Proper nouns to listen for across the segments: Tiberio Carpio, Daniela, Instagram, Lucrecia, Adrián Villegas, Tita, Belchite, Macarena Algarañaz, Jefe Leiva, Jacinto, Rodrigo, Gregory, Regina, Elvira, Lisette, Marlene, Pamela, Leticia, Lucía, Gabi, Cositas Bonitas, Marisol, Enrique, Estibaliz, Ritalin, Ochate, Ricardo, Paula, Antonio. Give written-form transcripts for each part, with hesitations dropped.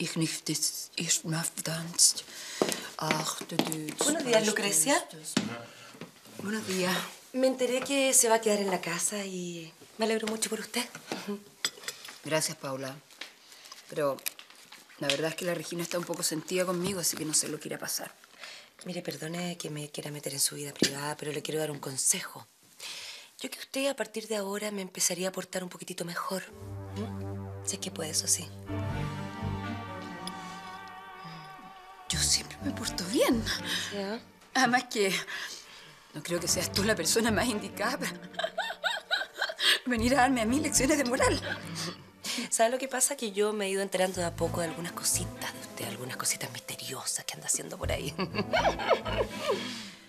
Ich möchte erst mal tanzen. Buenos días, Lucrecia. Buenos días. Me enteré que se va a quedar en la casa y me alegro mucho por usted. Gracias, Paula. Pero la verdad es que la Regina está un poco sentida conmigo, así que no sé lo que irá a pasar. Mire, perdone que me quiera meter en su vida privada, pero le quiero dar un consejo. Yo que usted a partir de ahora me empezaría a portar un poquitito mejor. Si es que puede, eso sí. Yo siempre me porto bien. ¿Ya? Además que no creo que seas tú la persona más indicada para venir a darme a mí lecciones de moral. ¿Sabes lo que pasa? Que yo me he ido enterando de a poco de algunas cositas de usted, algunas cositas misteriosas que anda haciendo por ahí.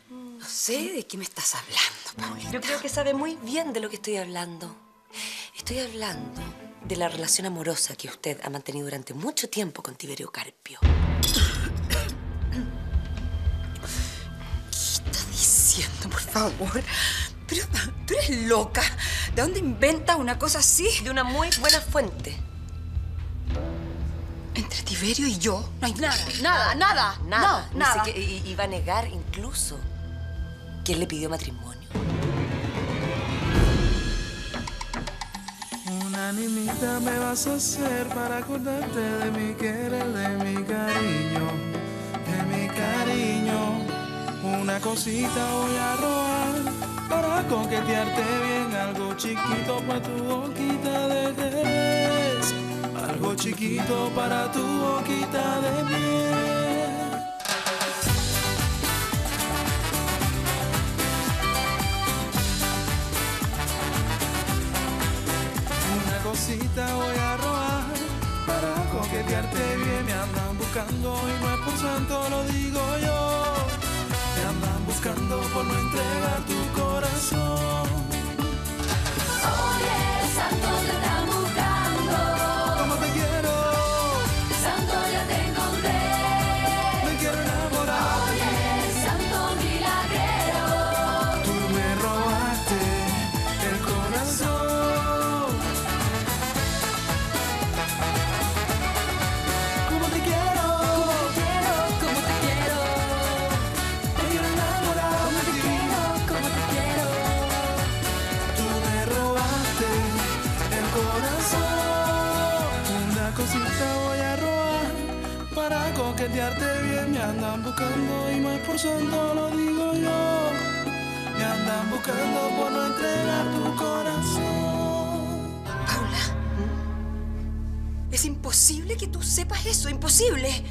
No sé de qué me estás hablando, Paulita. Yo creo que sabe muy bien de lo que estoy hablando. Estoy hablando de la relación amorosa que usted ha mantenido durante mucho tiempo con Tiberio Carpio. Por favor, pero tú eres loca. ¿De dónde inventas una cosa así? De una muy buena fuente. Entre Tiberio y yo no hay nada. Ni siquiera iba a negar incluso que él le pidió matrimonio. Una niñita me vas a hacer para acordarte de mi querer, de mi cariño, de mi cariño. Una cosita voy a robar para coquetearte bien. Algo chiquito para tu boquita de tres. Algo chiquito para tu boquita de miel. Una cosita voy a robar para coquetearte bien. Me andan buscando y no es por santo, lo digo yo. Andan buscando por no entregar tu corazón. Oye, santo, te están buscando. Como te quiero. Santo, ya te encontré. Me quiero enamorar. Oye, santo milagrero. Tú me robaste el corazón. Como te quiero. Coquetearte bien, me andan buscando y más por santo, lo digo yo. Me andan buscando por no entregar tu corazón. Paula, es imposible que tú sepas eso, imposible.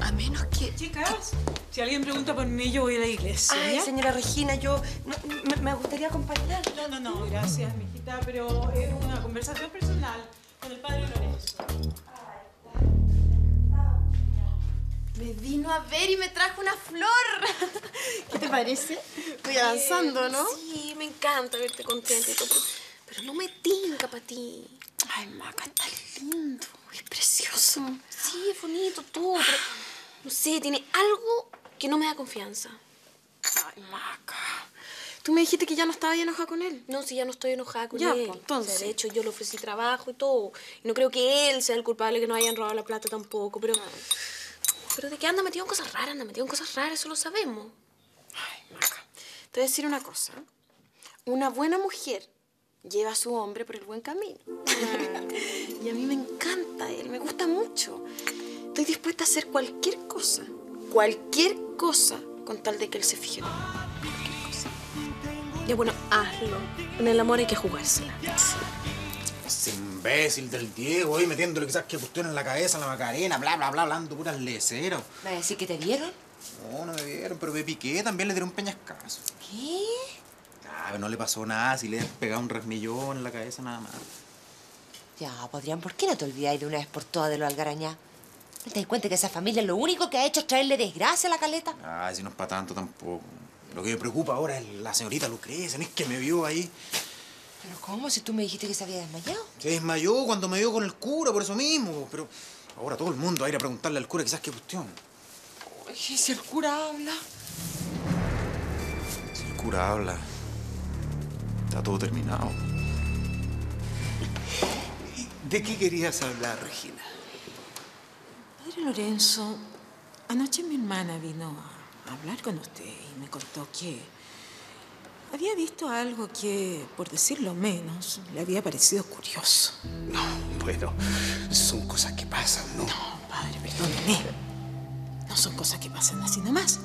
A menos que... Chicas, si alguien pregunta por mí, yo voy a la iglesia. Ay, ¿ya? Señora Regina, yo no, me gustaría acompañarla. No, gracias, mijita, pero es una conversación personal con el padre Lorenzo. Me vino a ver y me trajo una flor. ¿Qué te parece? Voy avanzando, ¿no? Sí, me encanta verte contenta. Pero no me tinca para ti. Ay, Maca, está lindo. Es precioso. Sí, es bonito todo, pero no sé, tiene algo que no me da confianza. Ay, Maca. Tú me dijiste que ya no estaba enojada con él. No, sí, ya no estoy enojada con él. Pues, entonces. O sea, de hecho, yo le ofrecí trabajo y todo. Y no creo que él sea el culpable que nos hayan robado la plata tampoco, pero... Pero de qué anda metido en cosas raras, eso lo sabemos. Ay, Maca, te voy a decir una cosa. Una buena mujer lleva a su hombre por el buen camino. Y a mí me encanta él, me gusta mucho. Estoy dispuesta a hacer cualquier cosa, con tal de que él se fije en mí. Cualquier cosa. Ya bueno, hazlo. En el amor hay que jugársela. Ese imbécil del Diego, ahí metiéndole quizás que cuestión en la cabeza a la Macarena, bla, bla, bla, hablando puras leceras. ¿Me vas a decir que te vieron? No, no me vieron, pero me piqué, también le tiré un peñascazo. ¿Qué? Ah, pero no le pasó nada, si le pegaba un rasmillón en la cabeza, nada más. Ya, Adrián, ¿por qué no te olvidáis de una vez por todas de los Algarañaz? ¿No te das cuenta que esa familia lo único que ha hecho es traerle desgracia a la caleta? Ah, si no es para tanto tampoco. Lo que me preocupa ahora es la señorita Lucrecia, no es que me vio ahí. ¿Pero cómo? Si tú me dijiste que se había desmayado. Se desmayó cuando me vio con el cura, por eso mismo. Pero ahora todo el mundo va a ir a preguntarle al cura quizás qué cuestión. Oye, si el cura habla... Si el cura habla... Está todo terminado. ¿De qué querías hablar, Regina? Padre Lorenzo, anoche mi hermana vino a hablar con usted y me contó que había visto algo que, por decirlo menos, le había parecido curioso. No, bueno, son cosas que pasan, ¿no? No, padre, perdóneme. No son cosas que pasan así nomás.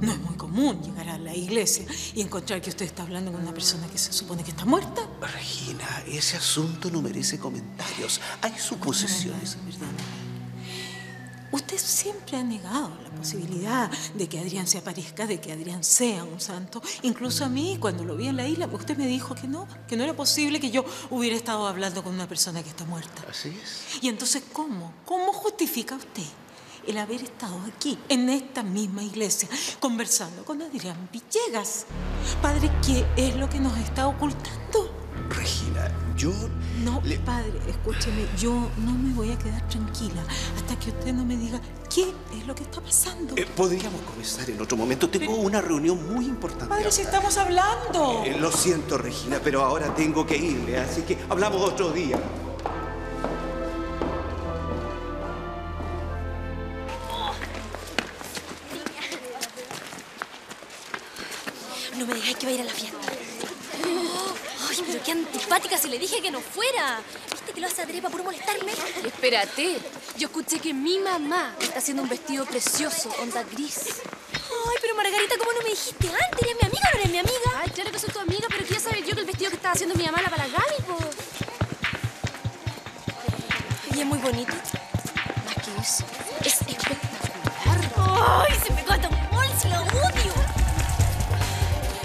No es muy común llegar a la iglesia y encontrar que usted está hablando con una persona que se supone que está muerta. Regina, ese asunto no merece comentarios. Hay suposiciones. No, perdóneme. Usted siempre ha negado la posibilidad de que Adrián se aparezca, de que Adrián sea un santo. Incluso a mí, cuando lo vi en la isla, usted me dijo que no era posible que yo hubiera estado hablando con una persona que está muerta. Así es. Y entonces, ¿cómo justifica usted el haber estado aquí, en esta misma iglesia, conversando con Adrián Villegas? Padre, ¿qué es lo que nos está ocultando? Regina, yo... No, padre, escúcheme, yo no me voy a quedar tranquila hasta que usted no me diga qué es lo que está pasando. Podríamos comenzar en otro momento. Tengo una reunión muy importante. Padre, si estamos hablando. Lo siento, Regina, pero ahora tengo que irme, así que hablamos otro día. No me dejes que vaya a ir a la fiesta. Ay, pero qué antipática, si le dije que no fuera. ¿Viste que lo hace Adrián para puro molestarme? Y espérate, yo escuché que mi mamá está haciendo un vestido precioso, onda gris. Ay, pero Margarita, ¿cómo no me dijiste antes? ¿Eres mi amiga o no eres mi amiga? Ay, claro que soy tu amiga, pero que ya sabía yo que el vestido que estaba haciendo mi mamá era para Gabi, po. Y es muy bonito. Más que eso, es espectacular. Ay, se me corta un bol, se lo odio.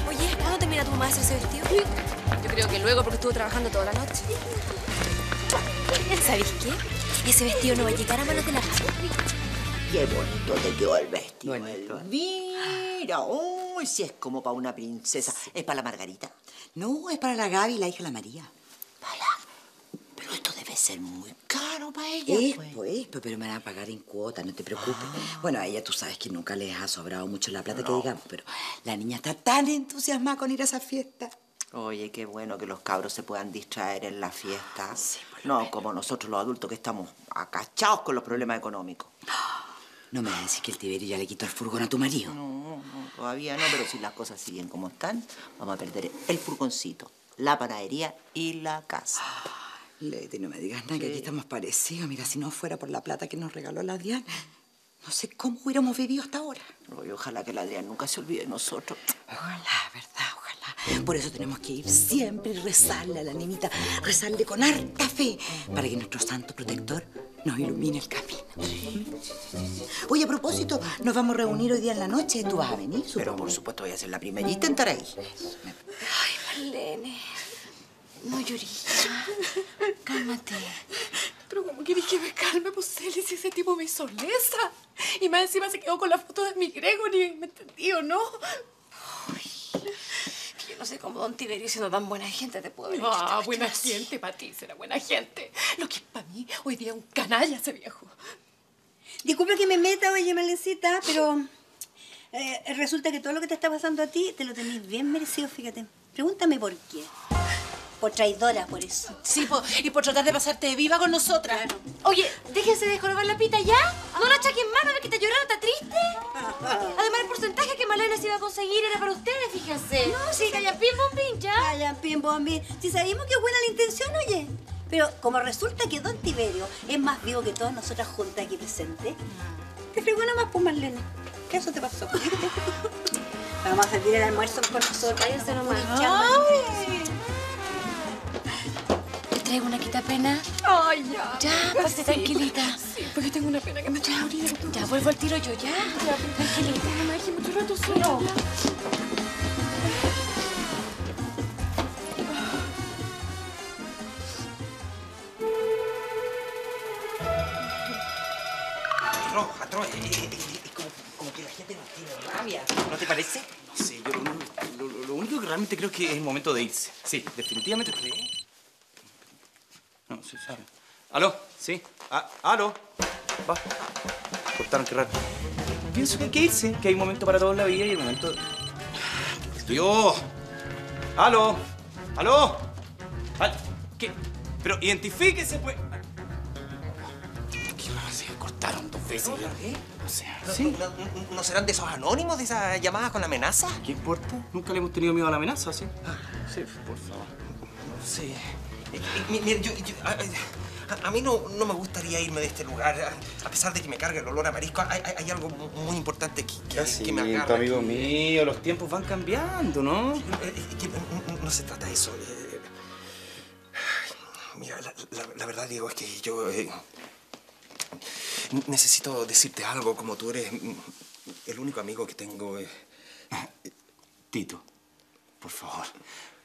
Oye, ¿cuándo termina tu mamá de hacer ese vestido? Yo creo que luego, porque estuvo trabajando toda la noche. ¿Sabes qué? Ese vestido no va a llegar a manos de la casa. Qué bonito te quedó el vestido, Elvira. Uy, si es como para una princesa. ¿Es para la Margarita? No, es para la Gabi, la hija de la María. ¿Para? Pero esto debe ser muy caro para ella. Es, pues, pero me van a pagar en cuota, no te preocupes. Ah. Bueno, a ella tú sabes que nunca les ha sobrado mucho la plata, no, que digamos, pero la niña está tan entusiasmada con ir a esa fiesta. Oye, qué bueno que los cabros se puedan distraer en la fiesta. Sí, no, como nosotros los adultos que estamos acachados con los problemas económicos. No me vas a decir que el Tiberio ya le quitó el furgón a tu marido. No, todavía no, pero si las cosas siguen como están, vamos a perder el furgoncito, la panadería y la casa. Leti, no me digas nada, que aquí estamos parecidos. Mira, si no fuera por la plata que nos regaló la Diana, no sé cómo hubiéramos vivido hasta ahora. Oye, ojalá que la Adrián nunca se olvide de nosotros. Ojalá, ¿verdad? Ojalá. Por eso tenemos que ir siempre y rezarle a la nenita. Rezarle con harta fe para que nuestro santo protector nos ilumine el camino. Sí. Oye, a propósito, nos vamos a reunir hoy día en la noche. ¿Tú vas a venir? Supongo. Pero por supuesto voy a ser la primerita en estar ahí. Ay, Marlene. No llorís. Cálmate. Pero ¿cómo querés que me calme, pues, Eli, si ese tipo me hizo lesa? Y más encima se quedó con la foto de mi Gregory. ¿Me entendí o no? Uy, que yo no sé cómo don Tiberio, siendo tan buena gente, te puedo ver. Ah, buena gente para ti, será buena gente. Lo que es para mí, hoy día un canalla ese viejo. Disculpa que me meta, oye, Marlencita, pero resulta que todo lo que te está pasando a ti te lo tenés bien merecido, fíjate. Pregúntame por qué. Por traidora, por eso. Sí, y por tratar de pasarte de viva con nosotras. Claro. Oye, déjese de jorobar la pita ya. No la echaque en mano, a ver que está llorando, está triste. Además, el porcentaje que Marlene se iba a conseguir era para ustedes, fíjense. No, sí, callan pim, bombín, ya. Callan pim, bombín. Si sabíamos que es buena la intención, oye. Pero como resulta que don Tiberio es más vivo que todas nosotras juntas aquí presentes, te fregó nomás por Marlene. ¿Qué eso te pasó? Vamos a servir el almuerzo con nosotros. Cállense nomás. ¿Traigo una quitapena? Ay, ya. Ya, pase tranquilita. Sí, porque tengo una pena que me estoy abriendo. Ya, vuelvo al tiro yo, ya. Ya, tranquilita. Mamá, dejé mucho rato solo. Roja, Troya. Como que la gente no tiene rabia. ¿No te parece? No sé, yo lo único que realmente creo que es el momento de irse. Sí, definitivamente creo. No, sí, sabe. ¿Aló? Sí. ¿Aló? Va. Cortaron, qué raro. Pienso que hay que irse, que hay un momento para todo en la vida y un momento... ¡Dios! ¿Aló? ¿Aló? ¿Qué? Pero identifíquese, pues. ¿Qué raro? Se cortaron dos señor. ¿Eh? O sea, ¿sí? ¿No serán de esos anónimos, de esas llamadas con amenaza? ¿Qué importa? Nunca le hemos tenido miedo a la amenaza, ¿sí? Ah, sí, por favor. Sí. Mira, a mí no me gustaría irme de este lugar. A pesar de que me cargue el olor a marisco, hay algo muy importante que me agarra. Amigo aquí. Mío, los tiempos van cambiando, ¿no? No se trata de eso. Mira, la verdad, Diego, es que yo... necesito decirte algo, como tú eres el único amigo que tengo. Tito, por favor,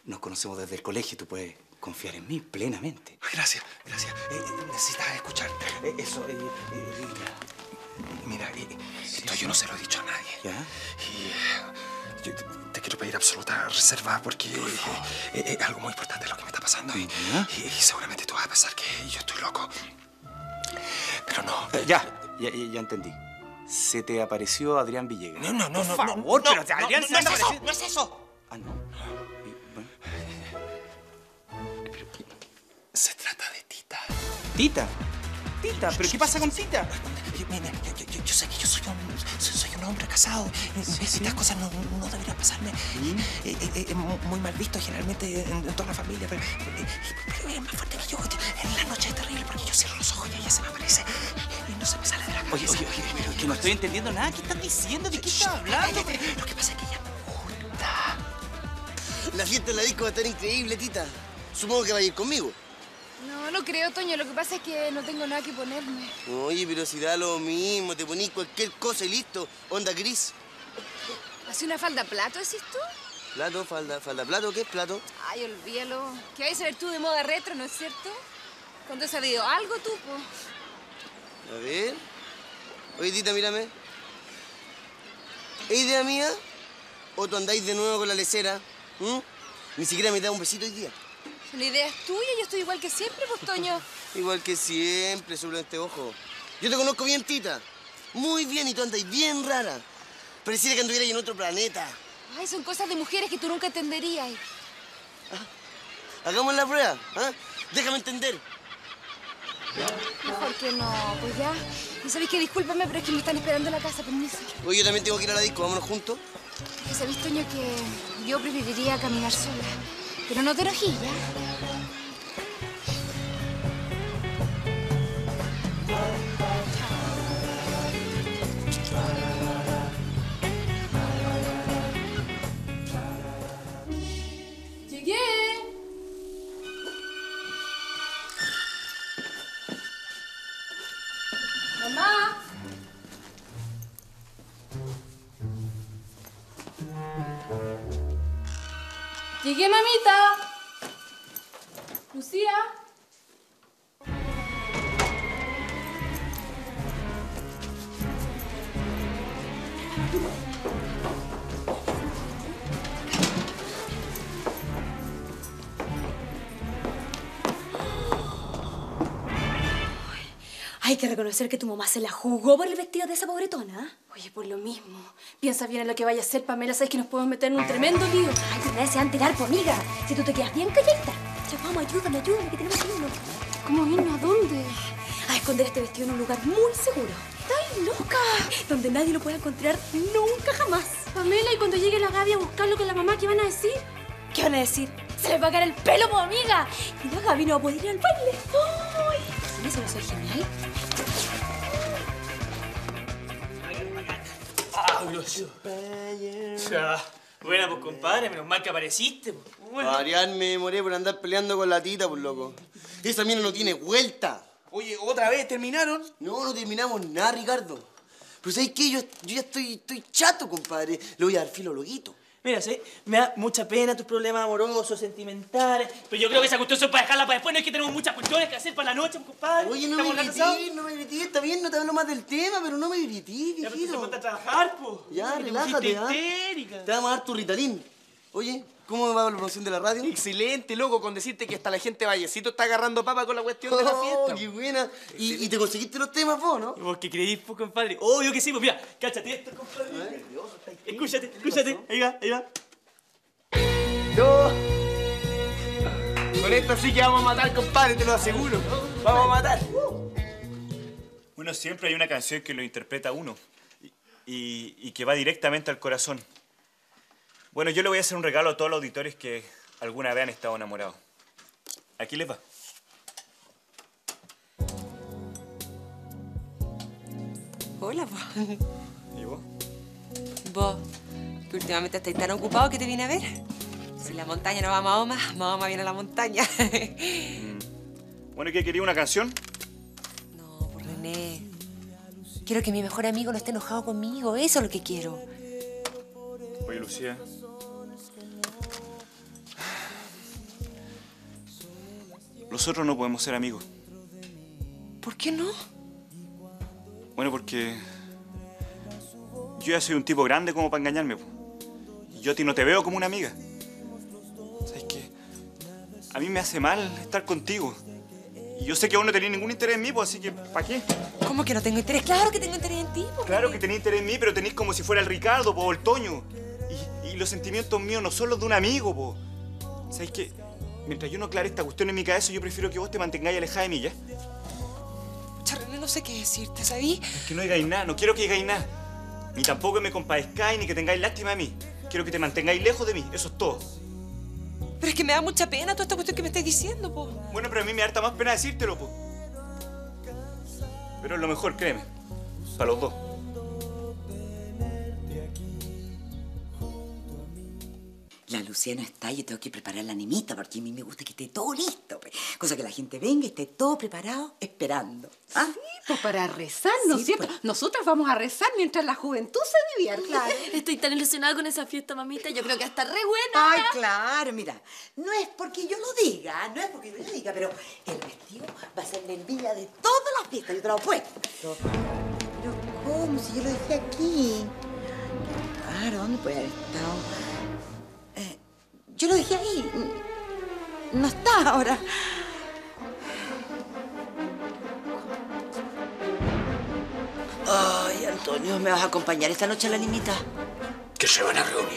nos conocemos desde el colegio y tú puedes confiar en mí plenamente. Gracias, gracias. Necesitas escuchar eso. Mira, esto yo no se lo he dicho a nadie. ¿Ya? Y yo te quiero pedir absoluta reserva porque es algo muy importante lo que me está pasando. Y seguramente tú vas a pensar que yo estoy loco. Pero no. Ya entendí. Se te apareció Adrián Villegas. No. Por favor, no, pero Adrián no, se no, no, no, no es eso. Ah, no. Bueno. Pero, se trata de Tita. ¿Tita? ¿Tita? ¿Pero qué pasa con Tita? Yo sé que yo soy un hombre casado. Estas cosas no deberían pasarme. Es muy mal visto generalmente en toda la familia. Pero es más fuerte que yo. En la noche es terrible porque yo cierro los ojos y ella se me aparece. Y no se me sale de la cabeza. Oye, pero que no estoy entendiendo nada. ¿Qué estás diciendo? ¿De qué estás hablando? Lo que pasa es que ella me gusta. La fiesta en la disco va a estar increíble, Tita. Supongo que va a ir conmigo. No creo, Toño. Lo que pasa es que no tengo nada que ponerme. Oye, pero si da lo mismo. Te ponís cualquier cosa y listo. Onda gris. ¿Hace una falda plato, decís tú? ¿Plato? ¿Falda plato? ¿Qué es plato? Ay, olvídalo. Que vais a ver tú de moda retro, ¿no es cierto? ¿Cuándo has sabido algo tú, po? A ver... Oye, Tita, mírame. ¿Es idea mía? ¿O tú andáis de nuevo con la lecera? Ni siquiera me da un besito hoy día. La idea es tuya, yo estoy igual que siempre, pues, Toño. Igual que siempre, sobre este ojo. Yo te conozco bien, Tita. Muy bien, y tú andas bien rara. Pareciera que anduvieras en otro planeta. Ay, son cosas de mujeres que tú nunca entenderías. Ah, hagamos la prueba, ¿ah? Déjame entender. Mejor que no, pues ya. Y sabéis que discúlpame, pero es que me están esperando en la casa, permiso. Oye, yo también tengo que ir a la disco, vámonos juntos. Es que sabéis, Toño, que yo preferiría caminar sola. Pero no te enojes, ¿ya? ¡Llegué! ¡Mamá! ¡Llegué, mamita! ¿Lucía? Hay que reconocer que tu mamá se la jugó por el vestido de esa pobretona. Oye, por lo mismo. Piensa bien en lo que vaya a hacer, Pamela. Sabes que nos podemos meter en un tremendo lío. Ay, que nadie se va a enterar, pues, amiga. Si tú te quedas bien calladita. Ya, vamos, ayúdame, que tenemos que irnos. ¿Cómo irnos? ¿A dónde? A esconder este vestido en un lugar muy seguro. ¡Estás loca! Donde nadie lo pueda encontrar nunca jamás. Pamela, ¿y cuando llegue la Gabi a buscarlo con la mamá, qué van a decir? ¿Qué van a decir? ¡Se les va a caer el pelo, pues, amiga! Y la Gabi no va a poder ir al baile. ¡Ay! ¿Eso no soy genial? Buena, pues, compadre, menos mal que apareciste. Bueno. Adrián, me demoré por andar peleando con la Tita, pues, loco. Esa mina no tiene vuelta. Oye, ¿otra vez terminaron? No, no terminamos nada, Ricardo. Pero ¿sabes qué? Yo ya estoy chato, compadre. Le voy a dar filo a Loguito. Mira, ¿sí? Me da mucha pena tus problemas amorosos, sentimentales. Pero yo creo que esa cuestión es para dejarla para después. No es que tenemos muchas cuestiones que hacer para la noche, compadre. Oye, no me grití. Está bien, no te hablo más del tema, pero no me grití, viejito. Ya me puse a trabajar, po. Ya, relájate, ¿ah? Te vamos a dar tu Ritalin. Oye, ¿cómo va la promoción de la radio? Excelente, loco, con decirte que hasta la gente de Vallecito está agarrando papa con la cuestión de la fiesta. ¡Qué buena! ¿Y te conseguiste los temas vos, no? ¿Vos qué creís, pues, compadre? Obvio que sí, pues mira, cáchate esto, compadre. Escúchate. Ahí va. Con esto sí que vamos a matar, compadre, te lo aseguro. Vamos a matar. Bueno, siempre hay una canción que lo interpreta uno y que va directamente al corazón. Bueno, yo le voy a hacer un regalo a todos los auditores que alguna vez han estado enamorados. Aquí les va. Hola, vos. ¿Y vos? Vos, que últimamente estáis tan ocupado que te vine a ver. Si la montaña no va a Mahoma, Mahoma viene a la montaña. Bueno, ¿y qué quería? ¿Una canción? No, por René. Quiero que mi mejor amigo no esté enojado conmigo. Eso es lo que quiero. Oye, Lucía. Nosotros no podemos ser amigos. ¿Por qué no? Bueno, porque yo ya soy un tipo grande como para engañarme. Y yo a ti no te veo como una amiga. ¿Sabes qué? A mí me hace mal estar contigo. Y yo sé que vos no tenés ningún interés en mí, pues, así que ¿para qué? ¿Cómo que no tengo interés? Claro que tengo interés en ti. Porque... Claro que tenés interés en mí, pero tenés como si fuera el Ricardo, po, o el Toño. Y los sentimientos míos no son los de un amigo, po. ¿Sabes qué? Mientras yo no aclare esta cuestión en mi cabeza, yo prefiero que vos te mantengáis alejada de mí, ¿ya? No sé qué decirte, ¿sabí? Es que no digáis nada, no quiero que digáis nada. Ni tampoco que me compadezcáis, ni que tengáis lástima de mí. Quiero que te mantengáis lejos de mí, eso es todo. Pero es que me da mucha pena toda esta cuestión que me estáis diciendo, po. Bueno, pero a mí me da harta más pena decírtelo, po. Pero es lo mejor, créeme. Para los dos. La Lucía no está, yo tengo que preparar la nimita, porque a mí me gusta que esté todo listo. Pues. Cosa que la gente venga y esté todo preparado, esperando. ¿Ah? Sí, pues para rezar, ¿no es cierto? Pues. Nosotras vamos a rezar mientras la juventud se divierte. Claro. Estoy tan ilusionada con esa fiesta, mamita. Yo creo que va a estar re buena. Ay, claro, mira. No es porque yo lo diga, no es porque yo lo diga, pero el vestido va a ser la envidia de todas las fiestas. Yo te lo apuesto. Pero ¿cómo? Si yo lo dejé aquí. Claro, ¿dónde puede haber estado? Yo lo dejé ahí. No está ahora. Ay, Antonio, ¿me vas a acompañar esta noche a la limita? Que se van a reunir.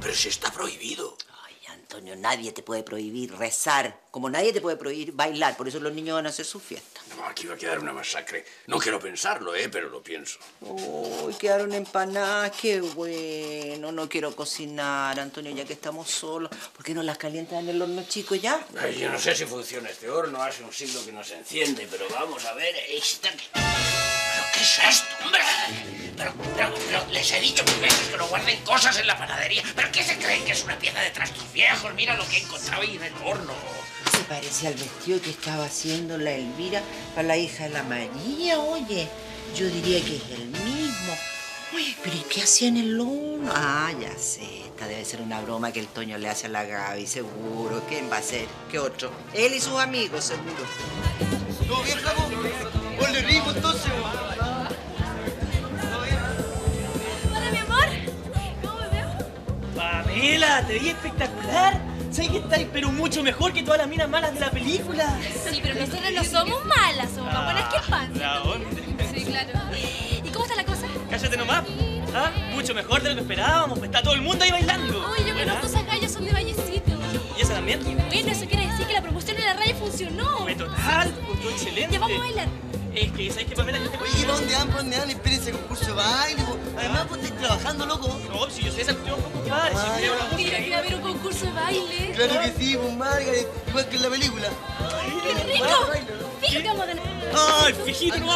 Pero si está prohibido. Ay, Antonio, nadie te puede prohibir rezar. Como nadie te puede prohibir bailar. Por eso los niños van a hacer su fiesta. No, aquí va a quedar una masacre. No quiero pensarlo, pero lo pienso. Uy, quedaron empanadas. Qué bueno. No quiero cocinar, Antonio, ya que estamos solos. ¿Por qué no las calientas en el horno chico ya? Ay, yo no sé si funciona este horno. Hace un siglo que no se enciende, pero vamos a ver. ¿Pero qué es esto, hombre? Pero les he dicho mil veces que no guarden cosas en la panadería. ¿Pero qué se creen que es una pieza de trastos viejos? Mira lo que he encontrado ahí en el horno. Se parece al vestido que estaba haciendo la Elvira para la hija de la María, oye. Yo diría que es el mismo. Oye, pero ¿y qué hacía en el horno? Ah, ya sé. Esta debe ser una broma que el Toño le hace a la Gabi, seguro. ¿Quién va a ser? ¿Qué otro? Él y sus amigos, seguro. ¿Todo bien, Jaco? Ponle rico, entonces. ¿Todo bien? Hola, mi amor. ¿Cómo me veo? Pamela, te vi espectacular. Sé que estáis pero mucho mejor que todas las minas malas de la película. Sí, pero nosotros no somos malas, somos más buenas que pan. Sí, claro. ¿Y cómo está la cosa? Cállate nomás. ¿Ah? Mucho mejor de lo que esperábamos. Está todo el mundo ahí bailando. Ay, yo conozco esas gallas, son de Vallecito. ¿Y esa también? Bueno, eso quiere decir que la promoción en la radio funcionó. Fue total, fue excelente. Ya vamos a bailar. Es que, ¿sabes qué, Pamela? Oye, ¿dónde van? Espérense concurso de baile. Además, vos estáis trabajando, loco. No, si yo sé esa cuestión, poco padre. Mira, que va a haber un concurso de baile. Claro que sí, pues, Margarita, igual que en la película. Ay, ¡qué rico! Fíjate que vamos a ganar. ¡Ay, fijito, no!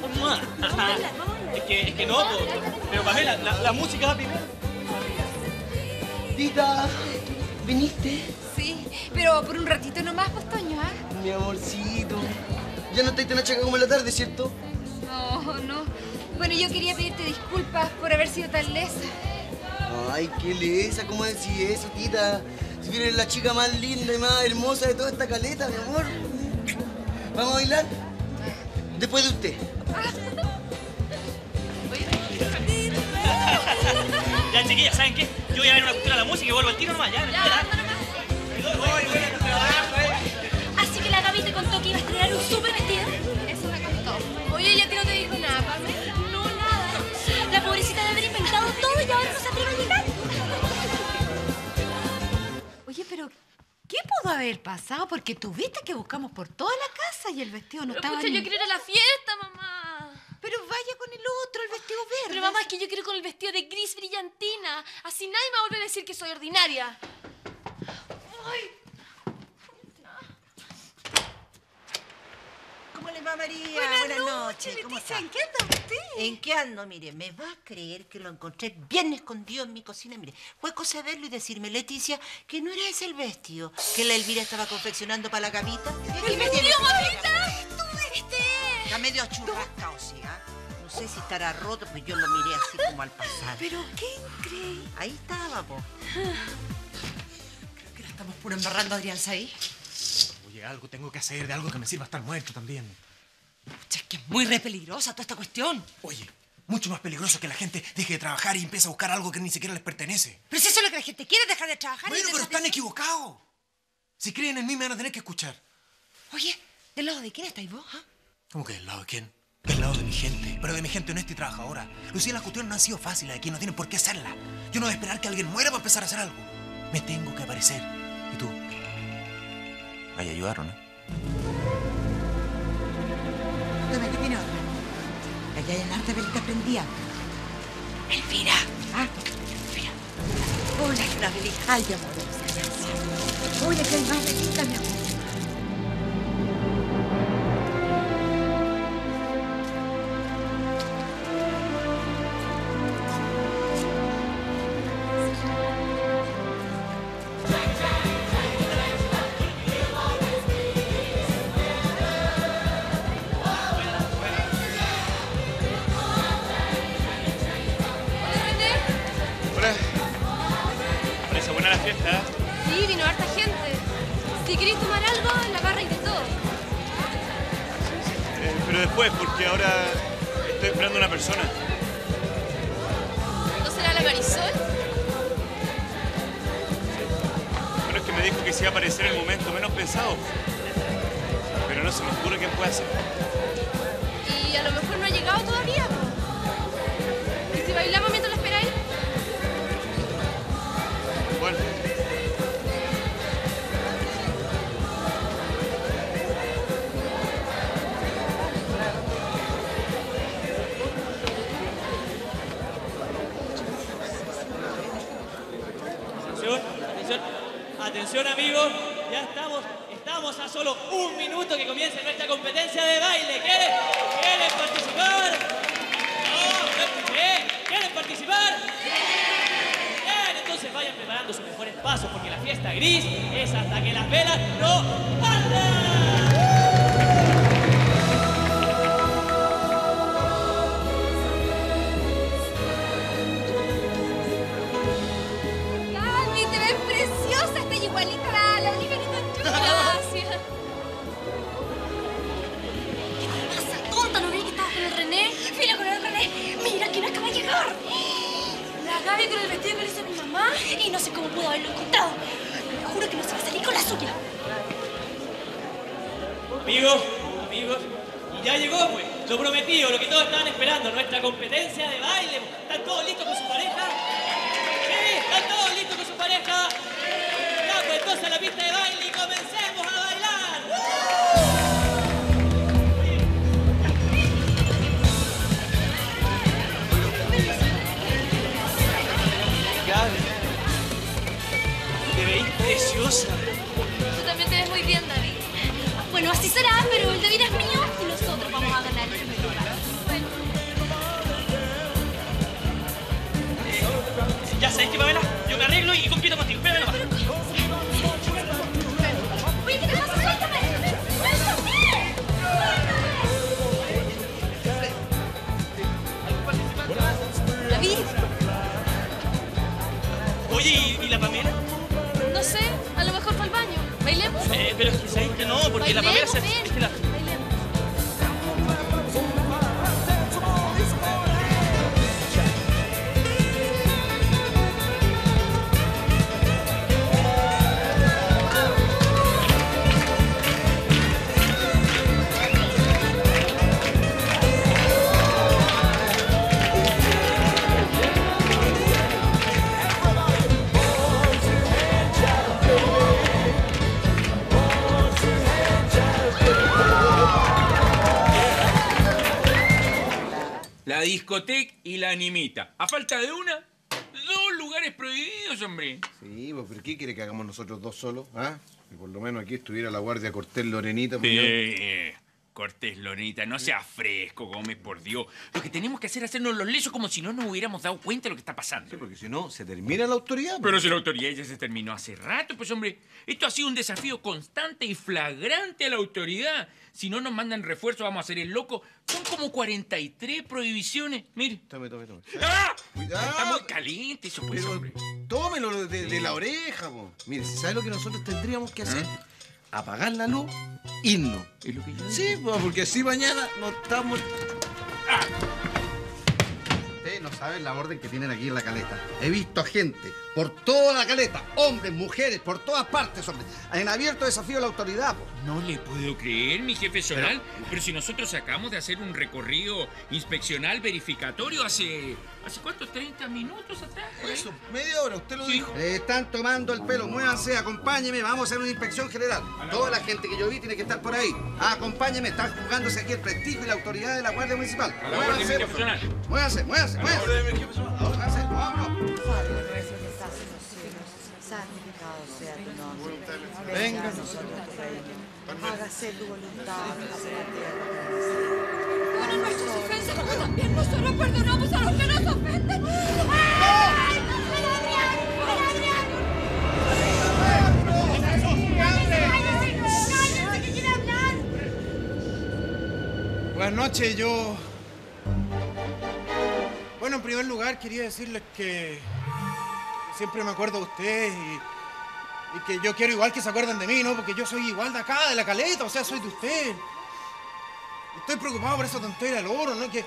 Vamos a bailar. Es que no, pero Pamela, la música va primero. Tita, ¿viniste? Sí, pero por un ratito nomás, pues, Toño, ¿ah? Mi amorcito. Ya no estáis tan achacada como en la tarde, ¿cierto? No. Bueno, yo quería pedirte disculpas por haber sido tan lesa. Ay, qué lesa, ¿cómo decís eso, Tita? Si eres la chica más linda y más hermosa de toda esta caleta, mi amor. ¿Vamos a bailar? Después de usted. Ya, chiquillas, ¿saben qué? Yo voy a ver una cultura de la música y vuelvo al tiro nomás, ya. Así que la Gabi te contó que ibas a estrenar un súper vestido. Eso me contó. Oye, ella a ti no te dijo nada, Pame. No, nada. La pobrecita de haber inventado todo y ahora no se atreve a llegar. Oye, pero ¿qué pudo pudo haber pasado? Porque tuviste que buscamos por toda la casa y el vestido no estaba... Pero yo quiero ir a la fiesta, mamá. Pero vaya con el otro, el vestido verde. Pero mamá, es que yo quiero ir con el vestido de gris brillantina. Así nadie me va a volver a decir que soy ordinaria. Ay. ¿Cómo le va, María? Buenas noches, Leticia. ¿En qué anda usted? ¿En qué ando? Mire, me va a creer que lo encontré bien escondido en mi cocina. Mire, fue cosa verlo y decirme, Leticia, que no era ese el vestido que la Elvira estaba confeccionando para la Gabita. ¡El vestido, Gabita! ¡Tú viste! Está medio churrasca, o sea. No sé si estará roto, pero yo lo miré así como al pasar. ¿Pero qué creí? Ahí estaba, po. Creo que la estamos puro embarrando, Adrián, ¿sabes? Algo tengo que hacer, de algo que me sirva estar muerto también. Pucha, es que es muy re peligrosa toda esta cuestión. Oye, mucho más peligroso que la gente deje de trabajar y empiece a buscar algo que ni siquiera les pertenece. Pero si eso es lo que la gente quiere, dejar de trabajar. Bueno, pero están equivocados. Si creen en mí me van a tener que escuchar. Oye, ¿del lado de quién estáis vos? ¿Eh? ¿Cómo que del lado de quién? Del lado de mi gente, pero de mi gente honesta y trabajadora. Lucía, la cuestión no ha sido fácil aquí, no tienen por qué hacerla. Yo no voy a esperar que alguien muera para empezar a hacer algo. Me tengo que aparecer. ¿Y tú? Ahí ayudaron, ¿eh? No me terminó. Allá hay en arte velita prendida. Elvira. Ah, Elvira. Hola, una velita. Ay, amor. Gracias. Hola, que hay más velitas, mi amor. la discoteca y la animita. A falta de una, dos lugares prohibidos, hombre. Sí, pues, ¿por qué quiere que hagamos nosotros dos solos? ¿Ah? Que por lo menos aquí estuviera la guardia Cortés Lorenita. Cortés Lorenita, no seas fresco, Gómez, por Dios. Lo que tenemos que hacer es hacernos los lesos como si no nos hubiéramos dado cuenta de lo que está pasando. Sí, porque si no, se termina la autoridad. Pues. Pero si la autoridad ya se terminó hace rato, pues, hombre. Esto ha sido un desafío constante y flagrante a la autoridad. Si no nos mandan refuerzo, vamos a hacer el loco. Son como 43 prohibiciones. Mire. Tome. ¡Ah! Cuidado. Está muy caliente eso, pues, pero, hombre. Tómelo de la oreja, po. Mire, ¿sabes lo que nosotros tendríamos que hacer? ¿Ah? Apagar la luz, irnos. ¿Es lo que yo digo? Sí, pues, porque así mañana no estamos... ¡Ah! Ustedes no saben la orden que tienen aquí en la caleta. He visto gente por toda la caleta, hombres, mujeres, por todas partes, hombres. Han abierto desafío a la autoridad, pues. No le puedo creer, mi jefe zonal, pero si nosotros acabamos de hacer un recorrido inspeccional verificatorio hace... ¿Hace cuánto? 30 minutos atrás. ¿Eh? Eso, media hora, usted lo dijo. Le están tomando el pelo, muévanse, acompáñeme, vamos a hacer una inspección general. Toda la gente que yo vi tiene que estar por ahí. Acompáñeme, están jugándose aquí el prestigio y la autoridad de la Guardia Municipal. A la muévanse, muévanse. Venga. Hágase tu voluntad. Por nuestras ofensas, como también nosotros perdonamos a los que nos ofenden. ¡Ay, Adrián! ¡Cállate, que quiere hablar! Buenas noches, yo... Bueno, en primer lugar, quería decirles que... siempre me acuerdo de ustedes y que yo quiero igual que se acuerden de mí, ¿no? Porque yo soy igual de acá, de la caleta, o sea, soy de ustedes. Estoy preocupado por esa tontera del oro, ¿no? Que,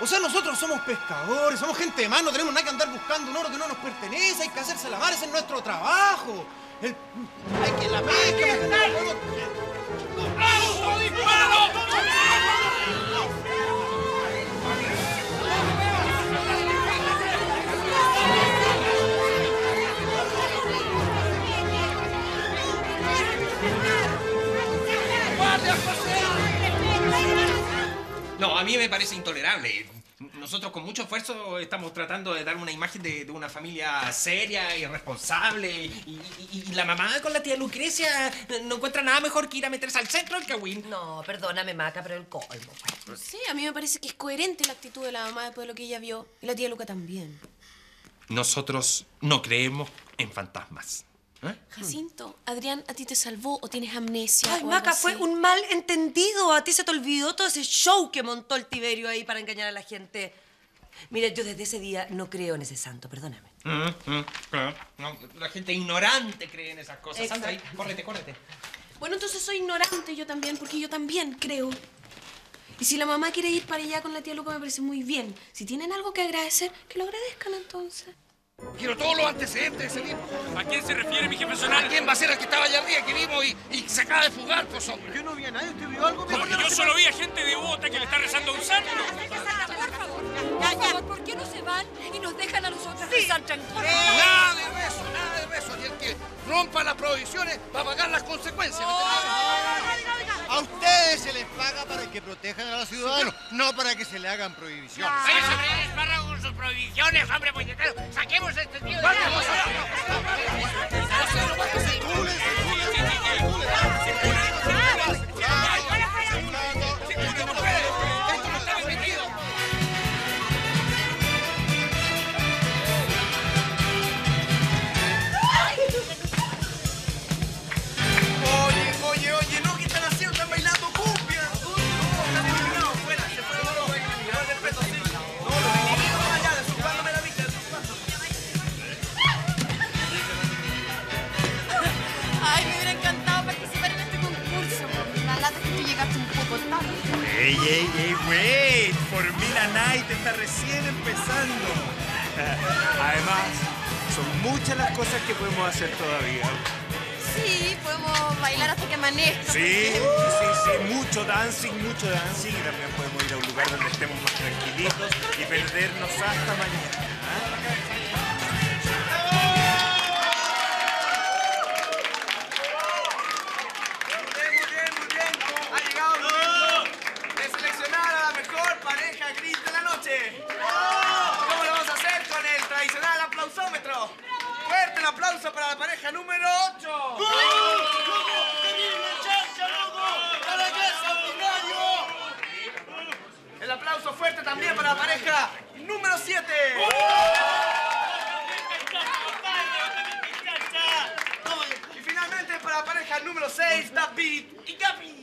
o sea, nosotros somos pescadores, somos gente de mar, no tenemos nada que andar buscando un oro que no nos pertenece, hay que hacerse la mar, ese es nuestro trabajo. Hay que la pesca, no, a mí me parece intolerable. Nosotros con mucho esfuerzo estamos tratando de dar una imagen de una familia seria y responsable. Y la mamá con la tía Lucrecia no encuentra nada mejor que ir a meterse al centro del Cahuín. No, perdóname, Maca, pero el colmo. Sí, a mí me parece que es coherente la actitud de la mamá después de lo que ella vio. Y la tía Luca también. Nosotros no creemos en fantasmas. ¿Eh? Jacinto, Adrián, ¿a ti te salvó o tienes amnesia? Ay, Maca, fue un mal entendido. A ti se te olvidó todo ese show que montó el Tiberio ahí para engañar a la gente. Mira, yo desde ese día no creo en ese santo, perdóname. Claro. No, la gente ignorante cree en esas cosas. Exacto. Anda ahí, córrete. Bueno, entonces soy ignorante yo también, porque yo también creo. Y si la mamá quiere ir para allá con la tía Luca, me parece muy bien. Si tienen algo que agradecer, que lo agradezcan entonces. Quiero todos los antecedentes de ese libro. ¿A quién se refiere, mi jefe zonal? ¿A quién va a ser el que estaba allá arriba, que vimos y se acaba de fugar, pues, hombre? Yo no vi a nadie, ¿usted vio algo? Porque yo solo vi a gente devota que le está rezando a un santo. Por favor, ya. ¿Por qué no se van y nos dejan a nosotros rezar tranquilos? Nada de beso. Y el que rompa las prohibiciones va a pagar las consecuencias. A ustedes se les paga para que protejan a los ciudadanos, no para que se le hagan prohibiciones. ¡Eso con sus prohibiciones, hombre puñetero! ¡Saquemos este tío de ¡Ey, güey! Por mí la night está recién empezando. Además, son muchas las cosas que podemos hacer todavía. Sí, podemos bailar hasta que amanezca. Sí, mucho dancing. Y también podemos ir a un lugar donde estemos más tranquilitos y perdernos hasta mañana. ¡Grita la noche! ¡Excelente! ¿Cómo lo vamos a hacer con el tradicional aplausómetro? ¡Fuerte el aplauso para la pareja número 8! ¡Loco! ¡Terrible chancha, loco! ¡Extraordinario! El aplauso fuerte también para la pareja número 7. Y finalmente para la pareja número 6, David y Gabi.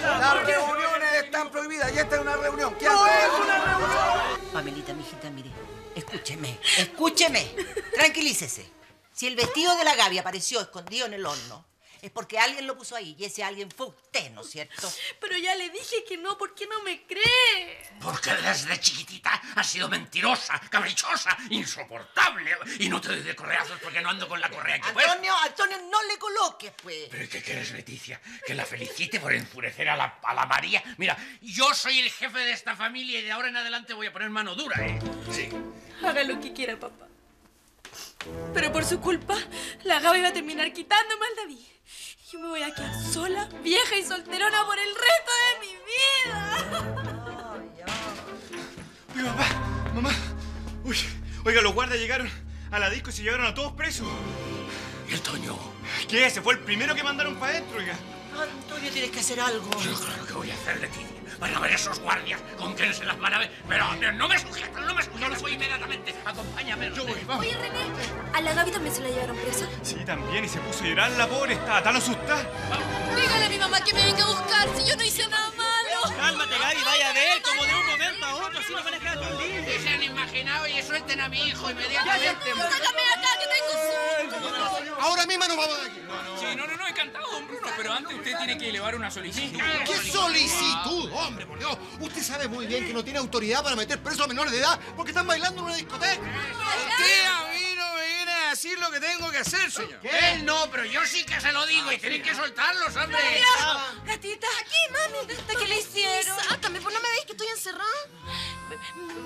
Las reuniones están prohibidas y esta es una reunión. ¿Qué haces? ¡No es una reunión! Pamelita, mijita, mire. Escúcheme, escúcheme. Tranquilícese. Si el vestido de la Gabi apareció escondido en el horno, es porque alguien lo puso ahí y ese alguien fue usted, ¿no es cierto? Pero ya le dije que no, ¿por qué no me cree? Porque desde chiquitita ha sido mentirosa, caprichosa, insoportable. Y no te doy de correazos porque no ando con la correa que fuera. Antonio, Antonio, no le coloques, pues. ¿Pero qué quieres, Leticia? ¿Que la felicite por enfurecer a la María? Mira, yo soy el jefe de esta familia y de ahora en adelante voy a poner mano dura, ¿eh? Sí. Haga lo que quiera, papá. Pero por su culpa, la Gabi va a terminar quitándome al David. Yo me voy a quedar sola, vieja y solterona por el resto de mi vida. Oye, papá, mamá. Uy, oiga, los guardas llegaron a la disco y se llevaron a todos presos. ¿Y el Toño? ¿Qué? Se fue el primero que mandaron para adentro, oiga. Antonio, tienes que hacer algo. Yo creo que voy a hacer, Leticia. Van a ver esos guardias con quién se las van a ver. Pero no me sujetan, no me sujetan. Yo voy inmediatamente. Acompáñame. Yo voy, vamos. Oye, René, ¿a la Gabi también se la llevaron presa? Sí, también. Y se puso a llorar la pobre. Estaba tan asustada. Dígale a mi mamá que me venga a buscar si yo no hice nada malo. Cálmate, Gabi. Vaya a ver como de un momento a otro. Si no van a dejar todo el día. Se han imaginado y suelten a mi hijo inmediatamente. Sácame de acá, que tengo susto. Ahora mismo nos vamos de aquí. Sí, no, encantado, don Bruno. Pero antes usted tiene que elevar una solicitud. ¿Qué solicitud? Hombre, por Dios, usted sabe muy bien que no tiene autoridad para meter presos a menores de edad porque están bailando en una discoteca. Usted a mí no me viene a decir lo que tengo que hacer, señor. ¿Qué? Él no, pero yo sí que se lo digo y tienen que soltarlos, hombre. Gatita, aquí, mami, ¿qué le hicieron? Sácame, pues no me veis que estoy encerrada.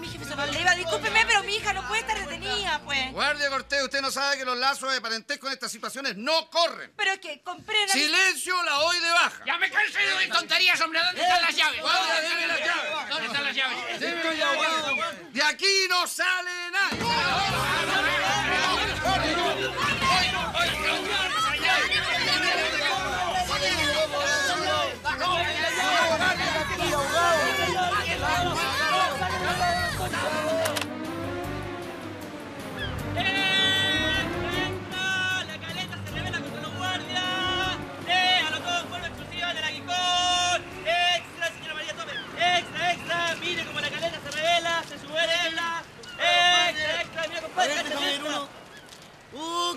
Mi jefe Zonal, discúlpeme, pero mi hija no puede estar detenida, pues. Guardia Cortés, usted no sabe que los lazos de parentesco en estas situaciones no corren. Pero es que compré la... Silencio, la doy de baja. Ya me cansé de oír tonterías, hombre. ¿Dónde están las llaves? Guardia, deme las llaves. ¿Dónde están las llaves? Deme las llaves. De aquí no sale nadie. La caleta se revela contra los guardias. A los dos pueblos exclusivos del aguijón. Extra, señora María, tome. Extra. Mire como la caleta se revela, se sube la. Extra. Mira, compadre, cacha.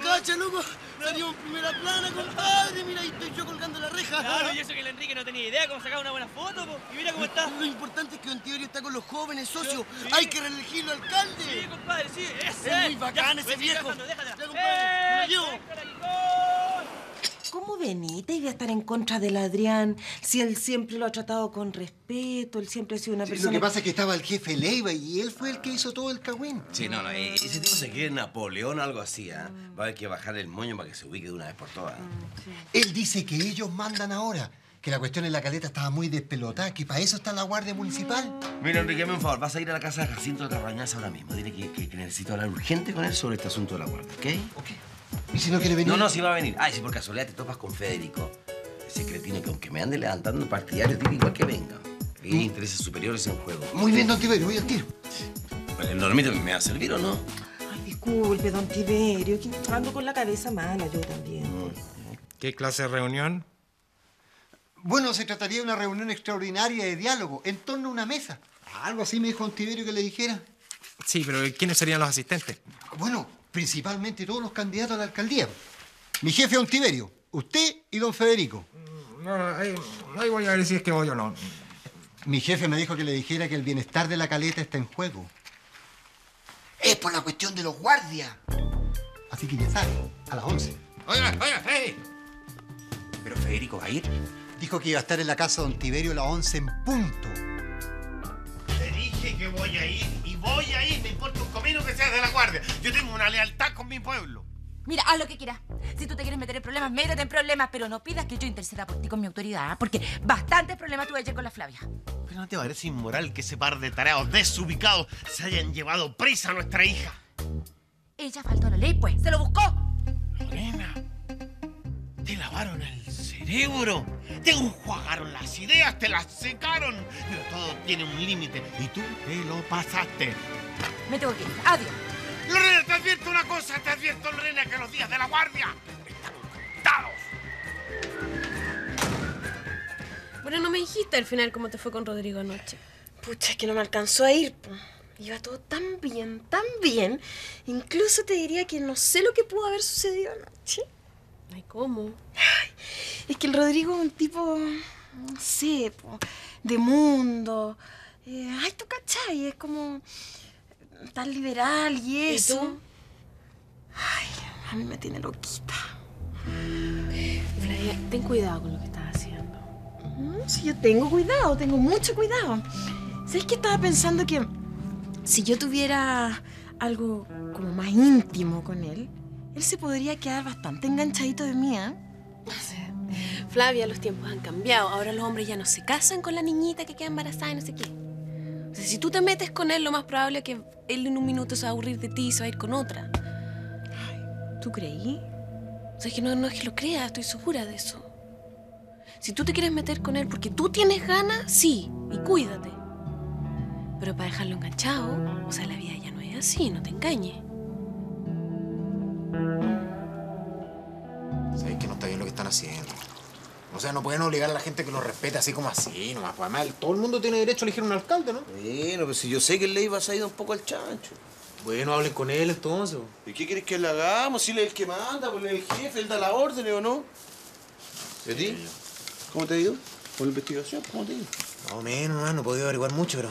Cacha, loco. Salió en primera plana, compadre. Mira, ahí estoy yo colgando la reja. Claro, y eso que el Enrique no tenía idea cómo sacar una buena foto, po. Y mira cómo está. Lo importante es que don Tiberio está con los jóvenes, socio. Sí. Hay que reelegirlo alcalde. Sí, compadre, sí. Es muy bacán ya, ese viejo. Déjala. Ya, compadre, me lo llevo. ¿Cómo Benita iba a estar en contra del Adrián si él siempre lo ha tratado con respeto, él siempre ha sido una persona... Lo que pasa es que estaba el jefe Leiva y él fue el que hizo todo el cagüín. Sí, no, ese tipo se quiere Napoleón o algo así, ¿eh? Va a haber que bajar el moño para que se ubique de una vez por todas. Sí. Él dice que ellos mandan ahora, que la cuestión en la caleta estaba muy despelotada, que para eso está la guardia municipal. Mira, Enrique, hazme un favor, vas a ir a la casa de Jacinto de Algarañaz ahora mismo. Dile que necesito hablar urgente con él sobre este asunto de la guardia, ¿ok? Ok. ¿Y si no quiere venir? No, si va a venir. Ay, si por casualidad te topas con Federico, ese cretino que aunque me ande levantando partidario, tiene igual que venga. Hay intereses superiores en juego. Muy bien, don Tiberio, voy al tiro. Vale, ¿el dormito me va a servir o no? Ay, disculpe, don Tiberio, que ando con la cabeza mala yo también. ¿Qué clase de reunión? Bueno, se trataría de una reunión extraordinaria de diálogo, en torno a una mesa. Algo así me dijo don Tiberio que le dijera. Sí, pero ¿quiénes serían los asistentes? Bueno... principalmente todos los candidatos a la alcaldía. Mi jefe, don Tiberio, usted y don Federico. No, ahí voy a ver si es que voy o no. Mi jefe me dijo que le dijera que el bienestar de la caleta está en juego. Es por la cuestión de los guardias. Así que ya sabes, a las 11. Oiga, hey. ¿Pero Federico va a ir? Dijo que iba a estar en la casa de don Tiberio a las 11 en punto. Te dije que voy a ir y voy a ir. Me importa un comino que seas de la guardia. Yo tengo una lealtad con mi pueblo. Mira, haz lo que quieras. Si tú te quieres meter en problemas, métete en problemas. Pero no pidas que yo interceda por ti con mi autoridad, ¿eh? Porque bastantes problemas tuve ayer con la Flavia. ¿Pero no te parece inmoral que ese par de tarados desubicados se hayan llevado presa a nuestra hija? Ella faltó a la ley, pues. ¡Se lo buscó! Lorena, te lavaron el cerebro. Te enjuagaron las ideas, te las secaron. Pero todo tiene un límite y tú te lo pasaste. Me tengo que ir. Adiós. Lorena, te advierto una cosa, te advierto, Lorena, que los días de la guardia están contados. Bueno, no me dijiste al final cómo te fue con Rodrigo anoche. Pucha, es que no me alcanzó a ir. Iba todo tan bien, incluso te diría que no sé lo que pudo haber sucedido anoche. Ay, ¿cómo? Ay, es que el Rodrigo es un tipo, no sé, de mundo. Ay, tú cachai, es como... tan liberal y eso. ¿Y tú? Ay, a mí me tiene loquita. Flavia, ten cuidado con lo que estás haciendo. Sí, yo tengo cuidado, tengo mucho cuidado. ¿Sabes qué? Estaba pensando que si yo tuviera algo como más íntimo con él, él se podría quedar bastante enganchadito de mí, ¿eh? No sé. Flavia, los tiempos han cambiado. Ahora los hombres ya no se casan con la niñita que queda embarazada y no sé qué. O sea, si tú te metes con él, lo más probable es que él en un minuto se va a aburrir de ti y se va a ir con otra. Ay, ¿tú creí? O sea, es que no es que lo creas, estoy segura de eso. Si tú te quieres meter con él porque tú tienes ganas, sí, y cuídate. Pero para dejarlo enganchado, o sea, la vida ya no es así, no te engañes. Sabes que no está bien lo que están haciendo. O sea, no pueden obligar a la gente que lo respete así como así, nomás. Además, todo el mundo tiene derecho a elegir un alcalde, ¿no? Bueno, pero si yo sé que el Leiva se ha ido un poco al chancho. Bueno, hablen con él entonces. ¿Y qué querés que le hagamos? Si él es el que manda, pues él es el jefe, él da las órdenes, ¿o no? ¿Y a ti? ¿Cómo te ha ido? ¿Por la investigación? ¿Cómo te ha ido? Más o menos, no he podido averiguar mucho, pero...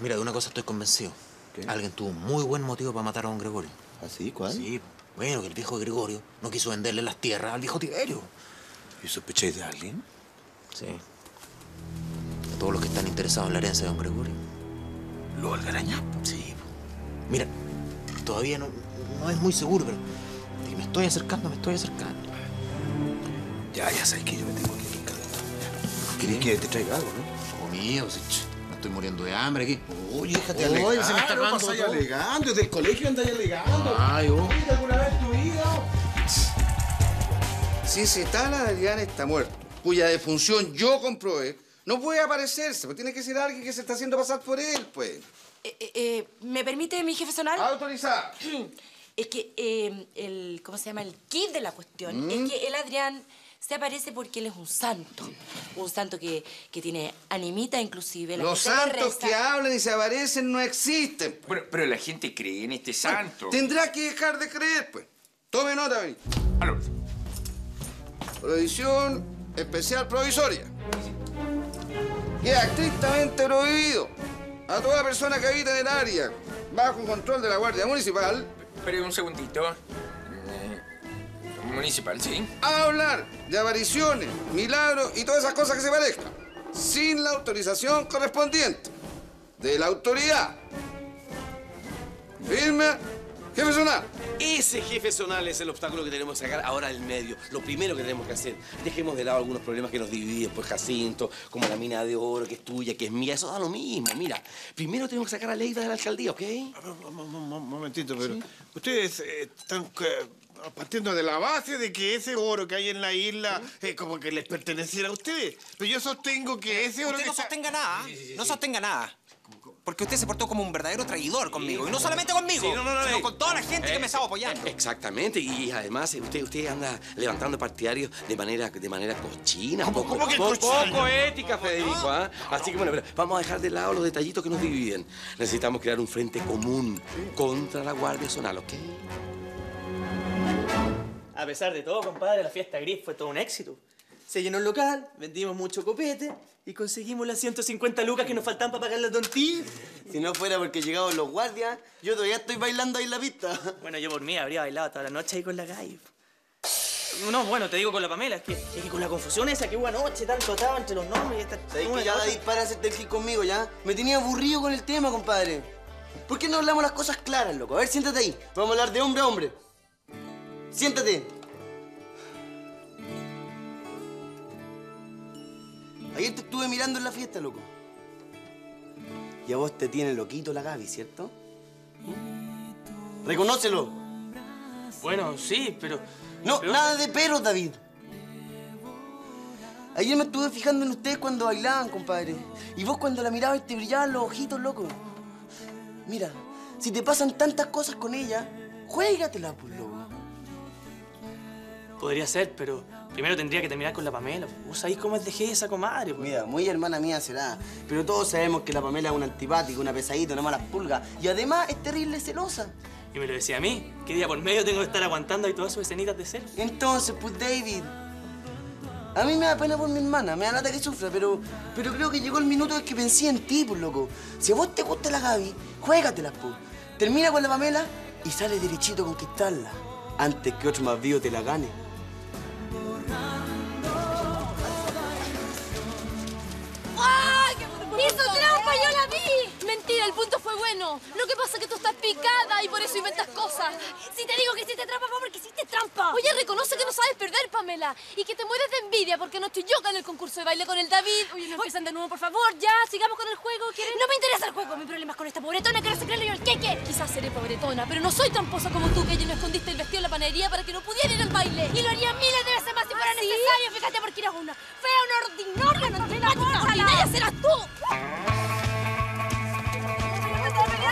Mira, de una cosa estoy convencido. ¿Qué? Alguien tuvo un muy buen motivo para matar a don Gregorio. ¿Ah, sí? ¿Cuál? Sí. Bueno, que el viejo Gregorio no quiso venderle las tierras al viejo Tiberio. ¿Y sospecháis de alguien? Sí. A todos los que están interesados en la herencia de don Gregorio. ¿Lo Algarañaz? Sí. Mira, todavía no es muy seguro, pero me estoy acercando, Ya sabes que yo me tengo que ir, Ricardo. ¿Querés que te traiga algo, no? Oh, mío, me estoy muriendo de hambre aquí. Oye, déjate alegando. Oye, se me está armando todo. Alegando, desde el colegio andáis alegando. Ay, oh. ¿Alguna vez tu hígado? Si ese tal Adrián está muerto, cuya defunción yo comprobé, no puede aparecerse, pues tiene que ser alguien que se está haciendo pasar por él, pues. ¿Me permite mi jefe zonal? Autorizada. Es que el, ¿cómo se llama? El kit de la cuestión es que el Adrián se aparece porque él es un santo. Un santo que tiene animita, inclusive. Los santos que hablan y se aparecen no existen. Pues. Pero la gente cree en este santo. Bueno, tendrá que dejar de creer, pues. Tome nota, vení. Aló. Prohibición especial provisoria. Queda estrictamente prohibido a toda persona que habita en el área bajo control de la Guardia Municipal. Espere un segundito. Municipal, sí. A hablar de apariciones, milagros y todas esas cosas que se parezcan, sin la autorización correspondiente de la autoridad. Firma. Jefe zonal. Ese jefe zonal es el obstáculo que tenemos que sacar ahora del medio. Lo primero que tenemos que hacer. Dejemos de lado algunos problemas que nos dividen, pues Jacinto, como la mina de oro, que es tuya, que es mía. Eso da lo mismo, mira. Primero tenemos que sacar a Leiva de la alcaldía, ¿ok? Un momentito, pero ¿sí? Ustedes están... partiendo de la base de que ese oro que hay en la isla como que les perteneciera a ustedes. Pero yo sostengo que ese oro... Usted no sostenga nada, no sostenga nada. Porque usted se portó como un verdadero traidor conmigo. Y no solamente conmigo, sino con toda la gente que me estaba apoyando. Exactamente. Y además, usted anda levantando partidarios de manera cochina. ¿Cómo que cochina? Poco ética, Federico. ¿Ah? Así que, bueno, pero vamos a dejar de lado los detallitos que nos dividen. Necesitamos crear un frente común contra la Guardia Zonal, ¿ok? A pesar de todo, compadre, la fiesta gris fue todo un éxito. se llenó el local, vendimos mucho copete y conseguimos las 150 lucas que nos faltaban para pagar la tontilla. Si no fuera porque llegaron los guardias, yo todavía estoy bailando ahí en la pista. Bueno, yo por mí habría bailado toda la noche ahí con la Gabi. No, bueno, te digo con la Pamela, es que con la confusión esa que hubo anoche, tanto estaba entre los nombres y esta... ¿Sabes que ya David para hacerte el hit conmigo, ya? Me tenía aburrido con el tema, compadre. ¿Por qué no hablamos las cosas claras, loco? A ver, siéntate ahí. Vamos a hablar de hombre a hombre. Siéntate. Ayer te estuve mirando en la fiesta, loco. Y a vos te tiene loquito la Gabi, ¿cierto? ¡Reconócelo! Bueno, sí, pero... No, pero... nada de pero, David. Ayer me estuve fijando en ustedes cuando bailaban, compadre. Y vos cuando la mirabas te brillaban los ojitos, loco. Mira, si te pasan tantas cosas con ella, juégatela, pues, loco. Podría ser, pero primero tendría que terminar con la Pamela. ¿Vos sabés cómo es de esa, comadre? Pues. Mira, muy hermana mía será, pero todos sabemos que la Pamela es una antipática, una pesadita, una mala pulga. Y además es terrible celosa. Y me lo decía a mí, que día por medio tengo que estar aguantando ahí todas sus escenitas de celos. Entonces, pues, David, a mí me da pena por mi hermana, me da lata que sufra, pero creo que llegó el minuto en que pensé en ti, pues, loco. Si a vos te gusta la Gabi, juégatela, pues. Termina con la Pamela y sale derechito a conquistarla, antes que otro más vivo te la gane. Mentira, el punto fue bueno. Lo que pasa es que tú estás picada y por eso inventas cosas. Si te digo que hiciste trampa fue porque hiciste trampa. Oye, reconoce que no sabes perder, Pamela. Y que te mueres de envidia porque no estoy yo en el concurso de baile con el David. Oye, no empiezan de nuevo, por favor. Ya, sigamos con el juego. ¿Quieres? No me interesa el juego. Mi problema es con esta pobretona que no se cree yo el queque. Quizás seré pobretona, pero no soy tramposa como tú, que ayer no escondiste el vestido en la panadería para que no pudiera ir al baile. Y lo haría miles de veces más si fuera necesario. Fíjate porque eras una fea, una ordinaria, una antipática. Ordinaria serás tú.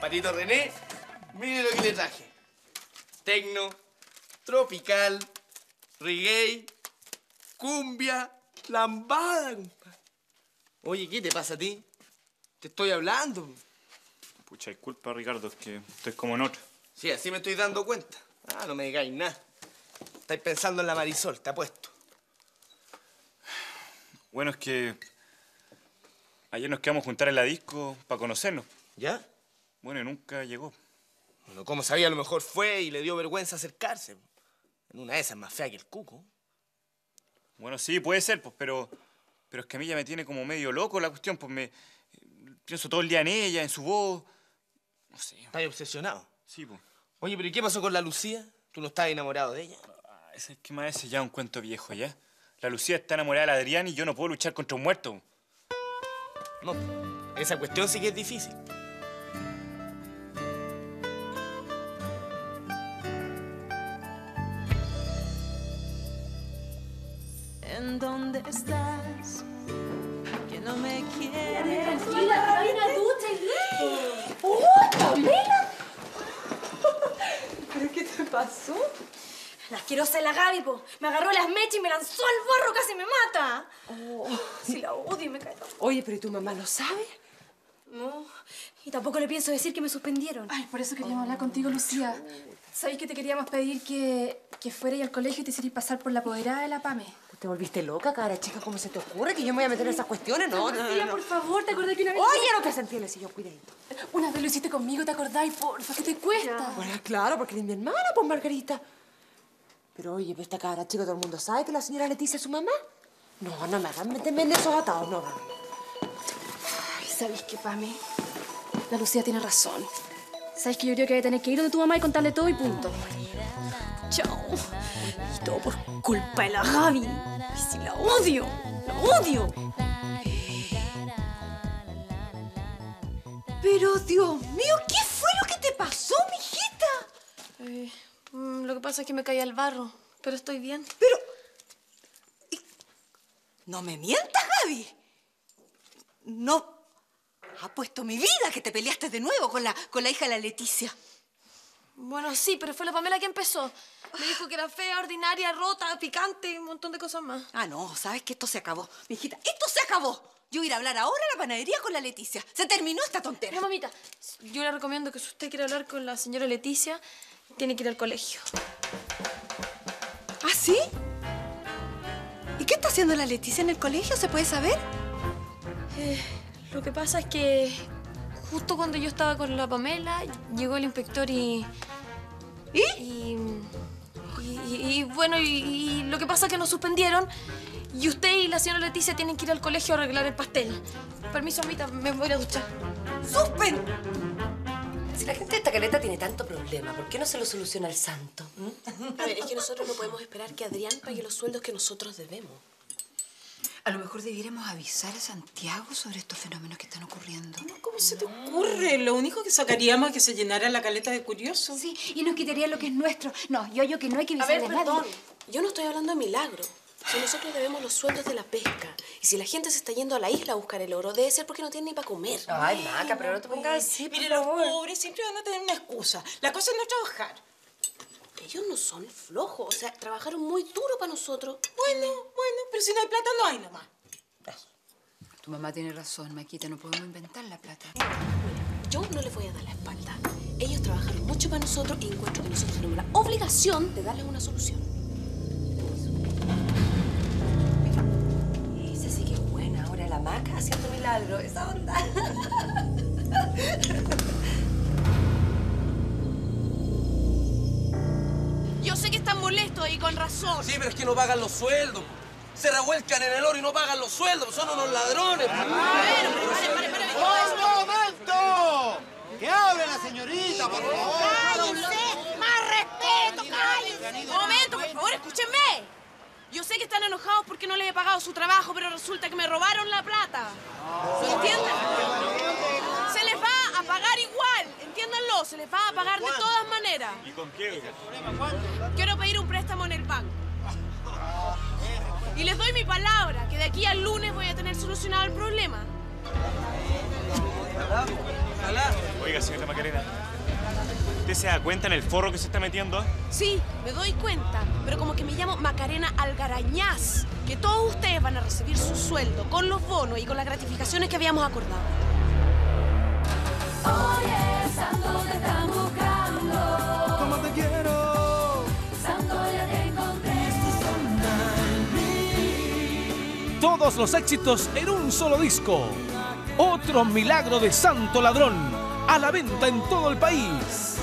Patito René, mire lo que le traje. Tecno, tropical, reggae, cumbia, lambada, compadre. Oye, ¿qué te pasa a ti? Te estoy hablando. Pucha, disculpa, Ricardo, es que estoy como en otra. Sí, así me estoy dando cuenta. Ah, no me digáis nada. Estáis pensando en la Marisol, te apuesto. Bueno, es que ayer nos quedamos a juntar en la disco para conocernos. ¿Ya? Bueno, y nunca llegó. Bueno, como sabía, a lo mejor fue y le dio vergüenza acercarse. En una de esas más fea que el cuco. Bueno, sí, puede ser, pues, pero es que a mí ya me tiene como medio loco la cuestión, pues me... Pienso todo el día en ella, en su voz... No sé. ¿Estás obsesionado? Sí, pues. Oye, pero ¿y qué pasó con la Lucía? ¿Tú no estabas enamorado de ella? Ah, ese es que más ese ya es un cuento viejo, ¿ya? La Lucía está enamorada de la Adrián y yo no puedo luchar contra un muerto. No, esa cuestión sí que es difícil. ¿En dónde estás? Que no me quieres. ¡Sube la cabina, ducha y listo! ¡Oh, Pamela! ¿Pero qué te pasó? La asquerosa de la Gabi, po. Me agarró las mechas y me lanzó al barro, casi me mata. Oh. Si la odio, me cae todo. Oye, pero ¿tu mamá lo sabe? No. Y tampoco le pienso decir que me suspendieron. Ay, por eso queríamos hablar contigo, Lucía. ¿Sabes que te queríamos pedir que fueras al colegio y te hicieras pasar por la apoderada de la Pame? ¿Te volviste loca, cara chica? ¿Cómo se te ocurre que yo me voy a meter en esas cuestiones? No, no, Lucía, no, por favor, ¿te acordás que una vez... Oye, no te sentí en el sillón, cuidadito. Una vez lo hiciste conmigo, ¿te acordás? Porfa, ¿qué te cuesta? Ya. Bueno, claro, porque eres mi hermana, pues, Margarita. Pero oye, esta cara chica, todo el mundo sabe que la señora Leticia es su mamá. No, no me hagan meterme en esos atados, no. Ay, ¿sabes qué, Pame? La Lucía tiene razón. ¿Sabes que yo creo que voy a tener que ir donde tu mamá y contarle todo y punto? Chao. Y todo por culpa de la Gabi. Y si la odio, la odio. Pero, Dios mío, ¿qué fue lo que te pasó, mijita? Lo que pasa es que me caí al barro. Pero estoy bien. Pero... No me mientas, Gabi. No... Apuesto mi vida que te peleaste de nuevo con la hija de la Leticia. Bueno, sí, pero fue la Pamela que empezó. Me dijo que era fea, ordinaria, rota, picante y un montón de cosas más. Ah, no, sabes que esto se acabó. Mi hijita, esto se acabó. Yo voy a ir a hablar ahora a la panadería con la Leticia. Se terminó esta tontería. No, mamita, yo le recomiendo que si usted quiere hablar con la señora Leticia, tiene que ir al colegio. ¿Ah, sí? ¿Y qué está haciendo la Leticia en el colegio? ¿Se puede saber? Lo que pasa es que justo cuando yo estaba con la Pamela, llegó el inspector y... Y lo que pasa es que nos suspendieron y usted y la señora Leticia tienen que ir al colegio a arreglar el pastel. Permiso, amita, me voy a duchar. ¡Suspen! Si la gente de esta caleta tiene tanto problema, ¿por qué no se lo soluciona el santo? A ver, es que nosotros no podemos esperar que Adrián pague los sueldos que nosotros debemos. A lo mejor debiéramos avisar a Santiago sobre estos fenómenos que están ocurriendo. No, ¿cómo se te ocurre? Lo único que sacaríamos es que se llenara la caleta de curiosos. Sí, y nos quitaría lo que es nuestro. No, yo que no hay que avisar a nadie. A ver, perdón, yo no estoy hablando de milagro. Si nosotros debemos los sueldos de la pesca, y si la gente se está yendo a la isla a buscar el oro, debe ser porque no tiene ni para comer. Ay, Maca, pero no te pongas así, mire, los pobres siempre van a tener una excusa. La cosa es no trabajar. Ellos no son flojos, o sea, trabajaron muy duro para nosotros. Bueno, pero si no hay plata, no hay nomás. Tu mamá tiene razón, Maquita, no podemos inventar la plata. Mira, yo no les voy a dar la espalda. Ellos trabajaron mucho para nosotros y encuentro que nosotros tenemos la obligación de darles una solución. Esa sí que es buena, ahora la Maca haciendo milagro, esa onda. Yo sé que están molestos y con razón. Sí, pero es que no pagan los sueldos. Se revuelcan en el oro y no pagan los sueldos. Son unos ladrones. ¡Un momento! ¡Que hable la señorita, por favor! ¡Cállense! ¡Más respeto, cállense! ¡Un momento, por favor, escúchenme! Yo sé que están enojados porque no les he pagado su trabajo, pero resulta que me robaron la plata. ¿Lo entienden? Se les va a pagar igual. Entiéndanlo, se les va a pagar de todas maneras. ¿Y con qué? Quiero pedir un préstamo en el banco. Y les doy mi palabra, que de aquí al lunes voy a tener solucionado el problema. Oiga, señorita Macarena, ¿usted se da cuenta en el forro que se está metiendo? Sí, me doy cuenta, pero como que me llamo Macarena Algarañaz, que todos ustedes van a recibir su sueldo con los bonos y con las gratificaciones que habíamos acordado. Oye, Santo, te están buscando. ¿Cómo te quiero? Todos los éxitos en un solo disco. Otro milagro de Santo Ladrón. A la venta en todo el país.